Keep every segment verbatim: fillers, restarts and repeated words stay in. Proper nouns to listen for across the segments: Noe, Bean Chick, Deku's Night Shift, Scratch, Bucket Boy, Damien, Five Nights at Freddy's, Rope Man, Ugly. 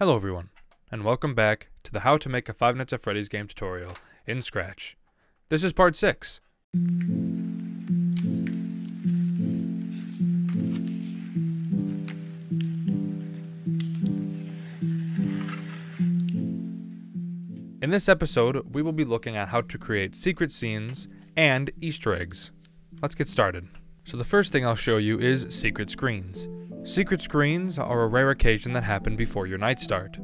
Hello everyone, and welcome back to the How to Make a Five Nights at Freddy's Game tutorial in Scratch. This is part six. In this episode, we will be looking at how to create secret scenes and Easter eggs. Let's get started. So the first thing I'll show you is secret screens. Secret screens are a rare occasion that happen before your night start.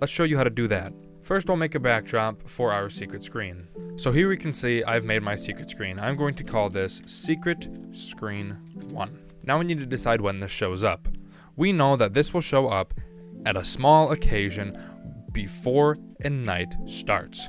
Let's show you how to do that. First I'll make a backdrop for our secret screen. So here we can see I've made my secret screen. I'm going to call this Secret Screen one. Now we need to decide when this shows up. We know that this will show up at a small occasion before a night starts.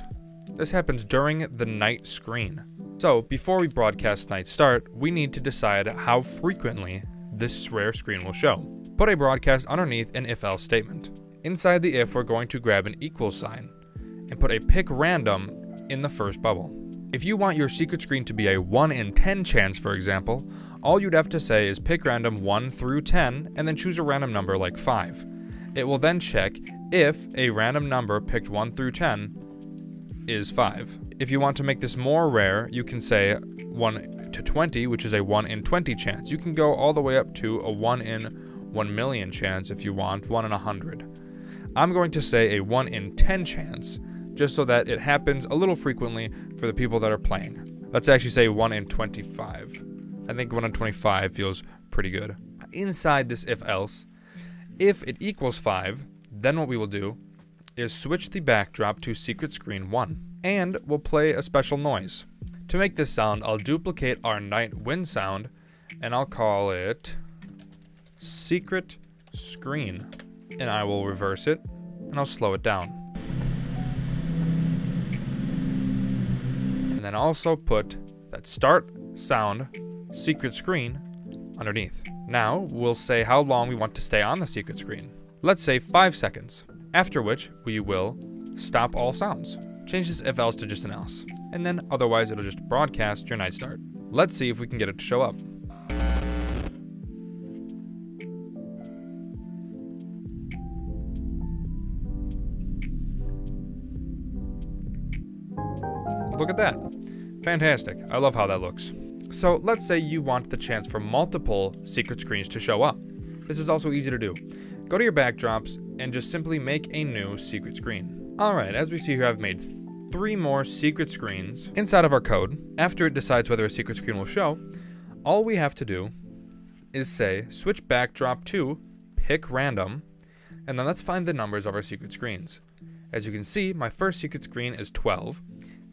This happens during the night screen. So before we broadcast night start, we need to decide how frequently this rare screen will show. Put a broadcast underneath an if-else statement. Inside the if, we're going to grab an equals sign and put a pick random in the first bubble. If you want your secret screen to be a one in ten chance, for example, all you'd have to say is pick random one through ten and then choose a random number like five. It will then check if a random number picked one through ten is five. If you want to make this more rare, you can say one to twenty, which is a one in twenty chance. You can go all the way up to a one in one million chance if you want, one in one hundred. I'm going to say a one in ten chance, just so that it happens a little frequently for the people that are playing. Let's actually say one in twenty-five. I think one in twenty-five feels pretty good. Inside this if else, if it equals five, then what we will do is switch the backdrop to Secret Screen one, and we'll play a special noise. To make this sound, I'll duplicate our night wind sound, and I'll call it Secret Screen. And I will reverse it, and I'll slow it down. And then also put that start sound, Secret Screen, underneath. Now, we'll say how long we want to stay on the secret screen. Let's say five seconds, after which we will stop all sounds. Change this if else to just an else, and then otherwise it'll just broadcast your night start. Let's see if we can get it to show up. Look at that. Fantastic. I love how that looks. So let's say you want the chance for multiple secret screens to show up. This is also easy to do. Go to your backdrops and just simply make a new secret screen. Alright, as we see here, I've made three more secret screens inside of our code. After it decides whether a secret screen will show, all we have to do is say switch backdrop to pick random, and then let's find the numbers of our secret screens. As you can see, my first secret screen is twelve,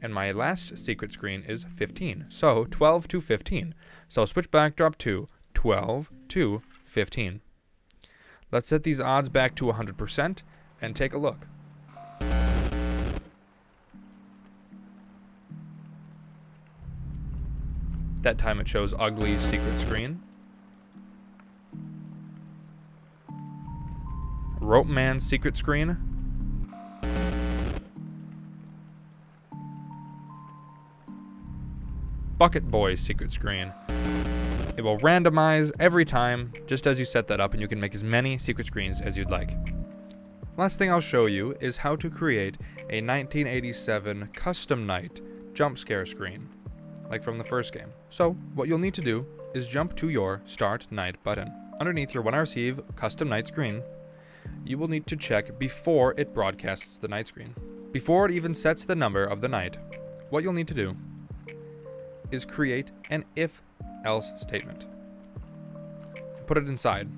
and my last secret screen is fifteen. So twelve to fifteen. So switch backdrop to twelve to fifteen. Let's set these odds back to one hundred percent and take a look. That time it shows Ugly's secret screen, Rope Man's secret screen, Bucket Boy's secret screen. It will randomize every time, just as you set that up, and you can make as many secret screens as you'd like. Last thing I'll show you is how to create a nineteen eighty-seven custom night jump scare screen, like from the first game. So what you'll need to do is jump to your Start Night button. Underneath your When I Receive Custom Night screen, you will need to check before it broadcasts the night screen. Before it even sets the number of the night, what you'll need to do is create an if else statement. Put it inside.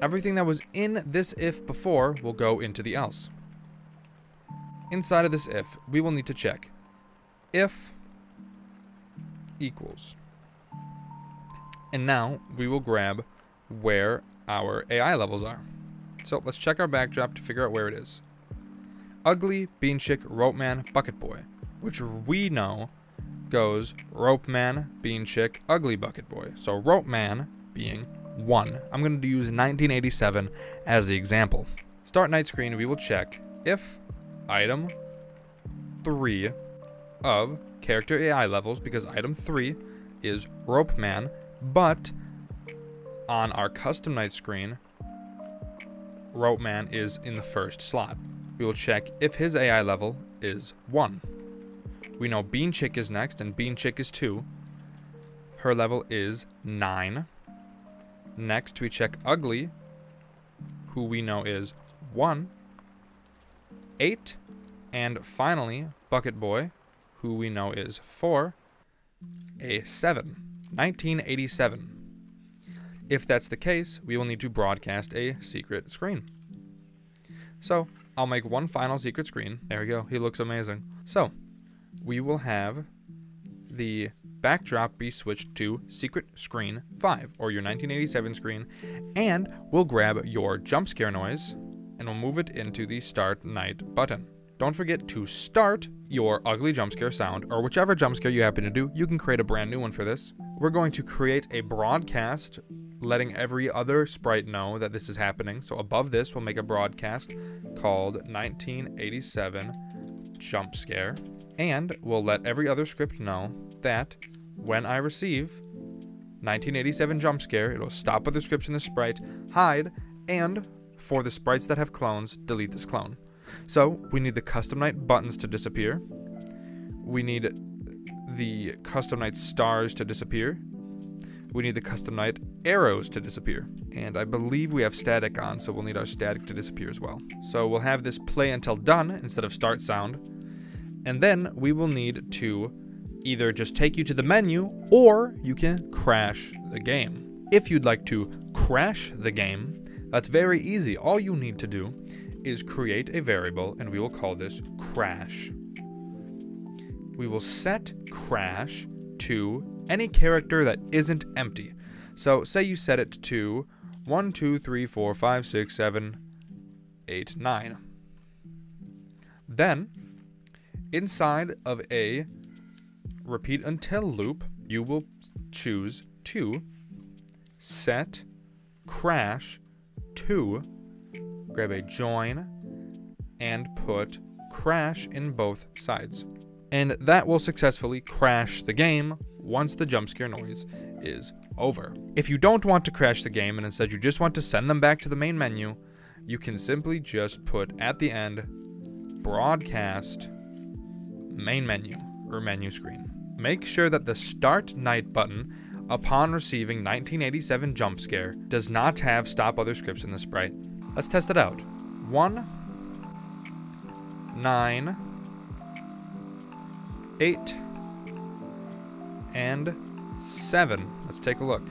Everything that was in this if before will go into the else. Inside of this if, we will need to check if equals. And now we will grab where our A I levels are. So let's check our backdrop to figure out where it is. Ugly, Bean Chick, Rope Man, Bucket Boy, which we know goes Rope Man, Bean Chick, Ugly, Bucket Boy. So Rope Man being one. I'm going to use nineteen eighty-seven as the example. Start night screen, we will check if item three of character A I levels, because item three is Rope Man, but on our custom night screen Rope Man is in the first slot. We will check if his A I level is one. We know Bean Chick is next, and Bean Chick is two. Her level is nine. Next, we check Ugly, who we know is one, eight, and finally, Bucket Boy, who we know is four, a seven, nineteen eighty-seven. If that's the case, we will need to broadcast a secret screen. So, I'll make one final secret screen. There we go, he looks amazing. So, we will have the backdrop be switched to secret screen five, or your nineteen eighty-seven screen, and we'll grab your jump scare noise, and we'll move it into the start night button. Don't forget to start your ugly jump scare sound, or whichever jump scare you happen to do. You can create a brand new one for this. We're going to create a broadcast, letting every other sprite know that this is happening. So above this, we'll make a broadcast called nineteen eighty-seven jump scare, and we'll let every other script know that when I receive nineteen eighty-seven jump scare, it'll stop with the scripts in the sprite, hide, and for the sprites that have clones, delete this clone. So, we need the custom night buttons to disappear, we need the custom night stars to disappear, we need the custom night arrows to disappear, and I believe we have static on, so we'll need our static to disappear as well. So we'll have this play until done instead of start sound, and then we will need to either just take you to the menu, or you can crash the game. If you'd like to crash the game, that's very easy. All you need to do is create a variable, and we will call this crash. We will set crash to any character that isn't empty. So say you set it to one, two, three, four, five, six, seven, eight, nine. Then, inside of a repeat until loop, you will choose to set crash to, grab a join, and put crash in both sides. And that will successfully crash the game once the jump scare noise is over. If you don't want to crash the game and instead you just want to send them back to the main menu, you can simply just put at the end, broadcast main menu or menu screen. Make sure that the start night button upon receiving nineteen eighty-seven jump scare does not have stop other scripts in the sprite. Let's test it out. One, nine, eight, and seven. Let's take a look.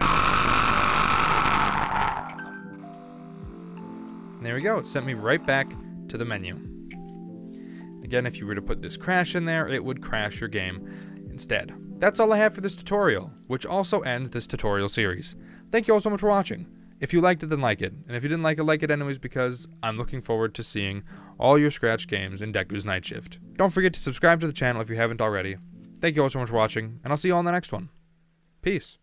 And there we go. It sent me right back to the menu. Again, if you were to put this crash in there, it would crash your game instead. That's all I have for this tutorial, which also ends this tutorial series. Thank you all so much for watching. If you liked it, then like it, and if you didn't like it, like it anyways, because I'm looking forward to seeing all your Scratch games in Deku's Night Shift. Don't forget to subscribe to the channel if you haven't already. Thank you all so much for watching, and I'll see you all in the next one. Peace.